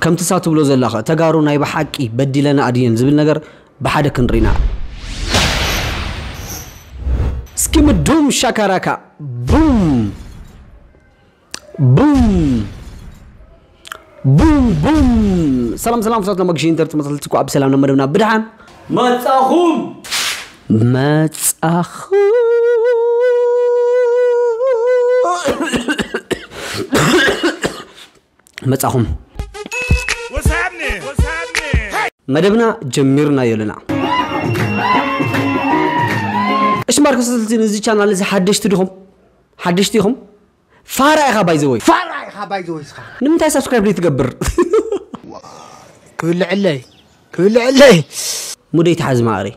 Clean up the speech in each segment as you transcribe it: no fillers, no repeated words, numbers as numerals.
كم تساعد بلوز اللغة تجارب نايب حكي بدي لنا أدين زبل نجر بحدك نرينا. سكيم الدوم شكرك بوم بوم بوم بوم. سلام سلام فصلنا مجين درت مثلتكوا عب سلام نمرنا بدعم. ما تأخون. متأخم. مدبنا جميرنا يلنا. إيش مارك سلسلة نزيد قناة لسه حدشتيهم. فارع خبايزوي. نمتى سبسكرايب ليتقبر. كل علي. مودي تحز معري.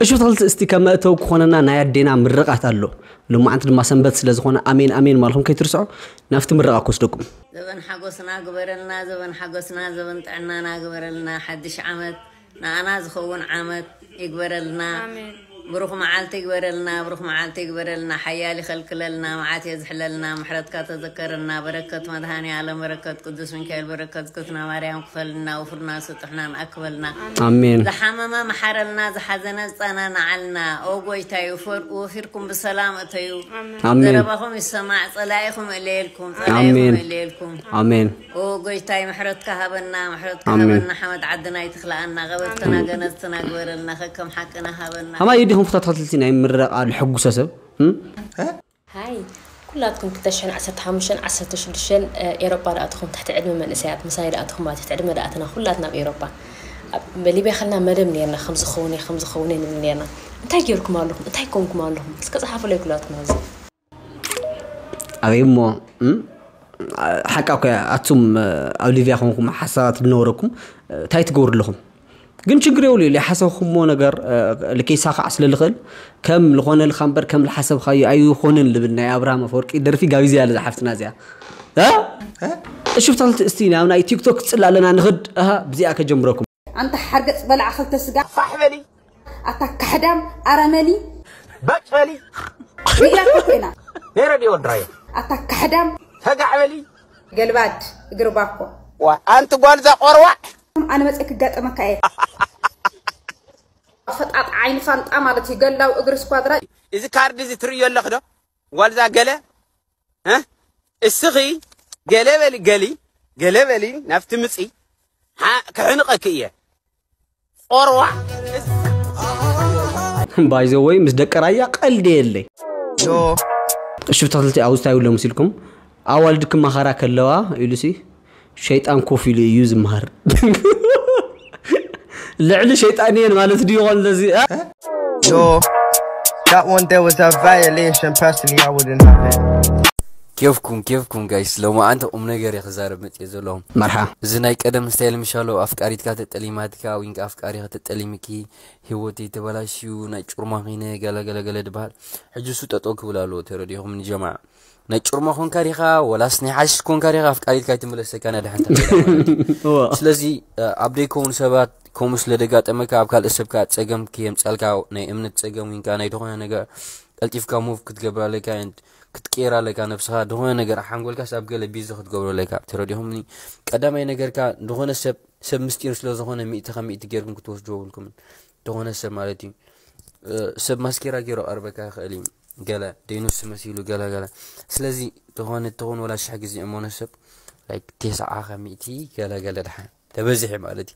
إيش وصلت استكمالته وخواننا نعدينا من رقعة له لما أنت لما سنبت سلزخونا أمين مالهم كي ترسعوا نفتم من رقعة كوسلكم زبن حقوسنا قبرلنا زبن تعنانا قبرلنا حدش عمد نانا زخون عمد يقبرلنا بروخ معالتي قبرلنا حيالي خلق لنا معاتي يزحللنا محرتك تذكرنا بركة مدهاني على بركة قدس من كيل بركة كتنا مريم قفلنا وفرنا سطحنا أكبلنا آمين زحمما محرلنا زحزنا زانا نعلنا أوجوي تيوفر وفيركم بسلامة تيو آمين دربهم السماع صلاحكم إليكم آمين أوجوي تي محرتك هبنا حمد عدنا يتخلقنا غبتنا جنتنا قبرلنا خكم حكنا هبنا هما يديهم فترة 30 عام مرة الحق ساسب هاي كلاتكم كتشحن 15 أوروبا رأتكم تحت علم المنسيات مساير رأتكم ما تحت علم رأتنا كلاتنا بأوروبا اللي بيخلنا مدام لينا خمس خوني لينا انتاي كونكم لهم اسكت صحافة لي كلاتكم هذا أريمو حكاك أتوم أوليفيا خونكم حسرات بنوركم تاي تقول لهم كنت قريولي اللي حسب خمو نجر لكي ساق عسل الخل كم لخون الخمبر كم الحسب خي أي خون اللي بدنا أبراهام فورك يدر في جاوزية اللي زحفت نازية ها شفت على استينا وناي تيك توك تسأل لنا نغد ها بزيك جمركم أنت حرقت بلع خلت السجع صحبلي أتاك حدام أرملي بتفلي رجلك هنا نيرني ودراي أتاك حدام هجعلي قلبات قرباكو وأنت قال ذا أروع أنا مسك قط مكاي. فتقطع عين فانت أمرتي قال له أجرس كوادرات. إذا كارد إذا تري يلا خدا. والذا قاله ها السخي قاله ولي نفت مسي ها كعنقك إياه. أروع. بايزوي مصدق رأي أقل ديلي. شفت هذلتي أوز تايو لهم سيلكم. أول دكم مخارك اللوا يلسي. شيطان كوفي لي يوز مهر لعل شيطانين مالت ديوغل لزي That one there was a violation personally I wouldn't have it كيفكم guys لو ما أنتم نجر يخزار بمتيزولهم مرحبا زنايك أدم ستايل مشالو أفكاري تكات التأليماتك وإنك أفكاري خات التأليمكي هوتي تبلاشيو نايك شرماغيني قالا دبال حجوسو تاتوك ولالو ترديهم من جماعة نجور ما خون كاريخا ولا سنحش كون كاريخا فكرت كاتم ولا سكانة ده حنت. سلزي عبدي كون سبات كومس لدقات أمك عبكال السبكات سجم كيم تسألك نيمن تسجم وين كان يدخون نجا ألتيف كموف كتقبل لك أنت كتكير لك أنا بصراحة دخون نجا راح نقول كسبق لبيز خد قبل لك تروديهمني قدام أي نجار كا دخون سب مستير سلزي دخون ميت جيركم كتوش جوالكم دخون السب مالتي سب مسكيرا كيرو أربعة خالين قلا دينوس مسيلو قلا سلازي تغون ولا شي حاجة زي مناسب لايك 900 قلا الحين تبزح مالتي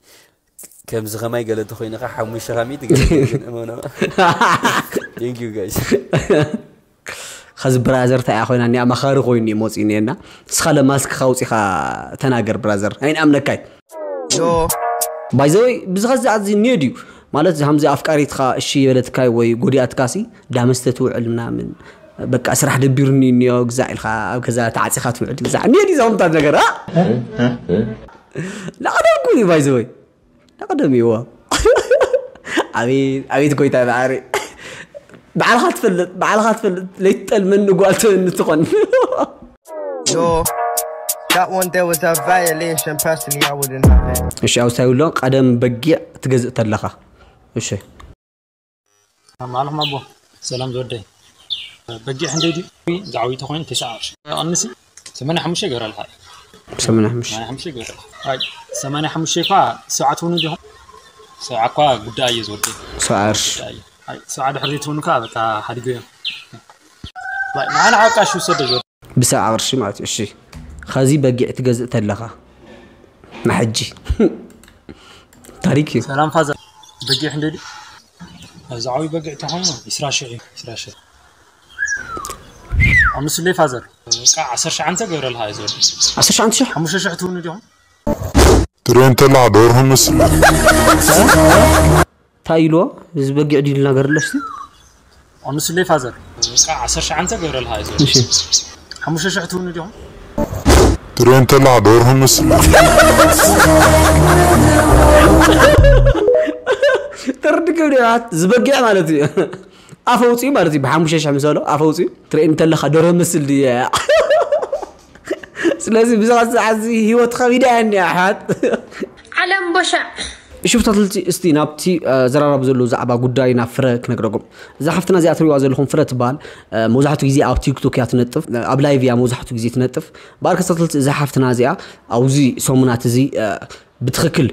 كم زغماي قالت أخوينا خا حمي شغامي تقول thank you guys خذ برازر تاع أخوينا أني أما خارج أخويني موت إنينا سخلا ماسك خوصي خا تناجر برازر أين أمنا كاي بايزوي بزغز عزي نيديو مالت همزة أفكاري تخا الشيء ولد كاي ويقولي أتكاسي دامستو علمنا من بك أسرح دبيرني نيوك زعل خا كذا تعسي خا تقول زعل نيدي زهم تناجر ها لا أنا أقولي بايزوي أقدمي هو عبيد كويتا بعري بعلها تفلت ليتقل منه قالت إنه تقن. إيش عاوز تقول لهم قدم بقية تجزء تلقى إيش؟ معنا مابو سلام زودي بقية عندي دعوي تقن 19 أنسي سمعنا حمشي قرر الحال. سمعنا حمشي قرر هاي سمعنا حمشي قا ساعة ونجوم ساعة قا بداية زودي ساعة حريت ونكابة تا حريقين. لا ما أنا عارف شو صدق. بساعة ورشي ما تشي. خازي بقي تجزء تلقى. محجي. تاريخي. سلام فازل. بقي حندي. زعوي بقي تهون. إسراشي. عم نسلي فازل. عصرش عنك غير الهاي زود. عصرش عنك شو؟ عم شو حتوني اليوم؟ ترين تلعب دورهم نسلي. تايلو زبقي عدي لنا غير لشتي أنس اللي فازر عصرش عنك غير الهاي زي حموشة شحتون اليوم ترين تلع دورهم نسلي تردك وليات زبقي مالتي أفوتي مالتي بحموشة شحمسالو أفوتي ترين تلع دورهم نسلي سلاسي بزغس عزي هو تخويدان يا حد علم بشع شفت تلتي استينابتي زرار بزلو زعبا قداينا فرق نقرقم زحفتنا زي أتريو عزلهم فرق بال موزحتو جزي أو تيك توك يتنطف أبلاي فيا موزحتو جزي تنطف بارك تلتي زحفتنا زي أو زي سومنات زي بتخكل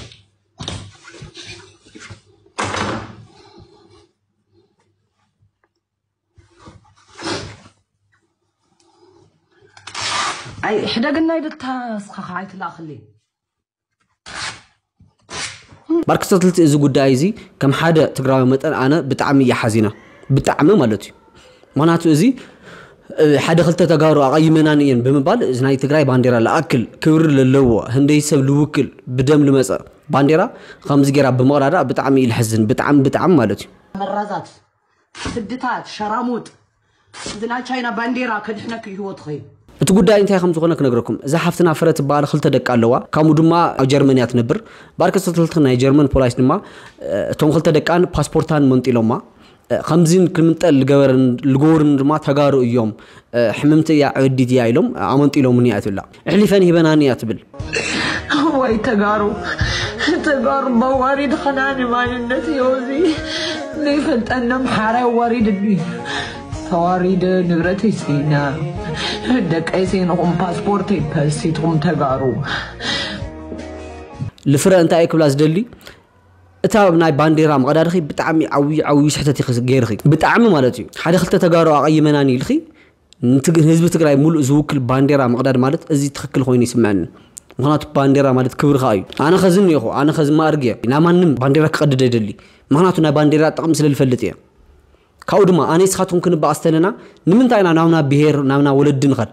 أي حدا قلنا يدتها سخخ عيت لا خلي مركز تلت إذا قدايزي كم حدا تقرأي متن أنا بتعامل يا حزينة بتعامل مالتي معناته إذا حدا خلت تجارو أي منانين بمبال إذا ناي تقرأي بانديرا لأكل كور للوا هندي يسوي لوكل بدم لمسا بانديرا 5 جرام بمرارة بتعمي الحزن بتعم مالتي مرازات سدتات شراموت إذا شاينا بانديرا كدحنا كي هو تخي تقول داي أنت يا خمسة خلنا نقولكم إذا حفتنا فرت بار خلت دك على وا كامودما جرمانيا تنبر بارك استطلتنا جرمن بولايس نما توم خلت دك عن باسبورتان منتيلوما 50 كلمة الجورن ما تجارو اليوم حممتي يا عدي ديالهم عمنت لهم نيات الله اللي فاني بنانيات بال هو تجارو بوارد خناني ما النتي يوزي ليفت أنا محارة وارد الدنيا توارد نبرتي سينا هدك أيسينهم باسبورتي بسيتهم تجارو الفرق أنت أيك بلاس دلي تاب ناي بانديرام غدا رخي بتعمي عوي شحتتي غير رخي بتعمي مالتي حدا خلت تجارو اي مناني لخي حزب تقراي مول زوكل بانديرام غدا مالت ازي تخكل خويني سمعن مخنات بانديرا مالت كبر خاي انا خزن يخو انا خزن ما ارجع نا مانم بانديرا كقدد يدلي مخناتو ناي بانديرا طقم سللفلت يا كاودما اني سخاتون كن باستننا نمنتاينا ناونا بهير ناونا ولدن خد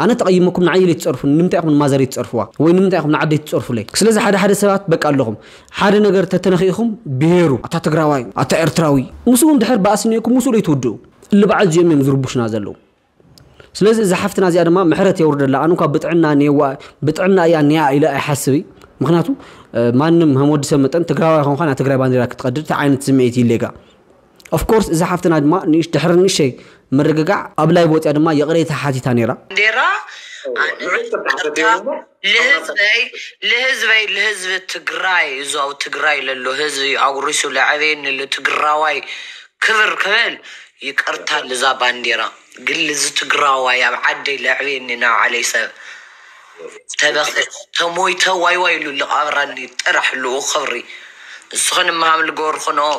أنا تقيمكم نعيل يتصرفوا نمتعكم مازر يتصرفوا وين نمتعكم نعدي يتصرفوا لي سلازي حدا سبات بقى لهم حدا نغير تتنخيهم بيرو أتا تقراوي أتا إرتراوي مسوهم دحر بأسنيكم مسول يتودوا اللي بعد جيم يمزربوش نازلوا سلازي إذا حفتنا زي أدما محرت يورد الله أنوكا بتعنا نيوا بتعنا يا نيا إلى أحسبي مخناتو مانم همود سمتن تقراوي خون خانا تقراوي بانديرا كتقدر تعاين تسمعيتي ليكا اوف كورس إذا حفتنا أدما نيش تحرني شيء مرقع أبلاي بوت أدم ما يقرأ تحاتي تاني را. ديرا لهزبي تقرأي زاو تقرأي للله هزبي أو رسول عبين اللي تقرأي كبر كمل يقرأ لزابان ديرا. قل زتقراوا يا بعدي لعيننا علي سب تبخ تموي توي ويلو لقراني طرح له خبري سخن ما عمل غور خنو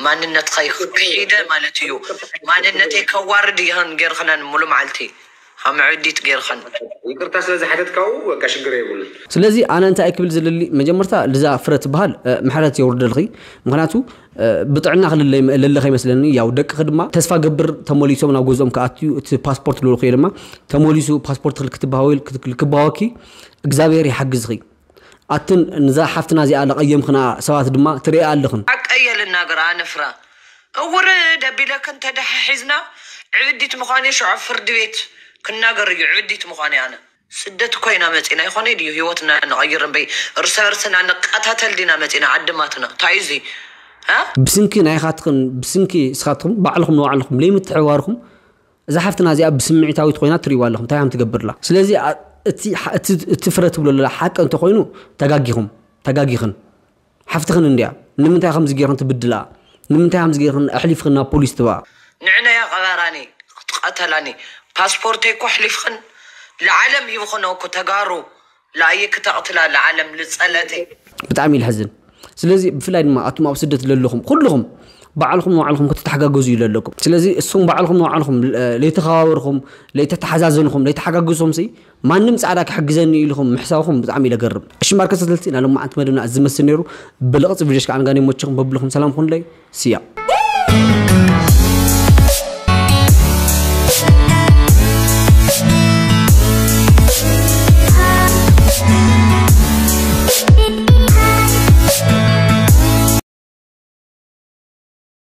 ماننت خيخ كيده مالتيو ماننتي كوارد يهن غير خنن ملو معلتي هم عديت غير خن يقرتا سلازي حدتكو بقى شغر يقول سلازي انا انت اكبل زللي مجمرتا لذا فرت بحال محلات يورد لخي مخناتو بطعنا خلل لله يمسلني ياو دق خدمه تسفا غبر تموليسو منا غوزوم كاتيو باسبورت لول خيرما تموليسو باسبورت كتباويل كتباوكي اغزابير يحجزخي اتن نزا حفتنا زي على قيم خنا سوات دما تري علخن اقيلنا غرا نفرا ورد بيلك انت دح حزنا عديت مخاني شعب فرد بيت كنا غري عديت مخاني انا سدت كوينا متينا يخوني دي هيوتنا نغيرن بي رسرسنا نقاتاتل دينا متينا عدماتنا تعيزي بسنكي ناي خاطكن بسنكي سخاتكم بعلكم نوعلكم لي متعواركم اذا حفتنا زي بسمعيتاوي تخوينا تريوالكم تايام تغبرلا سلازي اتي تفرت بلولا حق انت خوينو تغاغيهم تغاغيخن حفتخن انديا نمنتاي خمس غيرن تبدلا نمنتاي خمس غيرن احليفخنا بوليس تبع نعنا يا قباراني قتلاني باسبورتي كحليفخن العالم يخنو كتغارو لا يكتقتل العالم لصلاتي بتعمل حزن سلازي بفلاي ما اتماو سدت للهم كلهم بعلكم وعلكم كتتحججوا يللكم سلازي اسوم بعلكم وعلكم ليتخاوركم ليتتحزازنكم ليتحججوسم سي ما نمص عداك حجزني لكم محسابكم بزعمي لغرب اش ماركه 30 لما انت مدنا ازمسنيرو بلقص فيديوش كان غاني موتكم ببلكم سلام كون لي سيا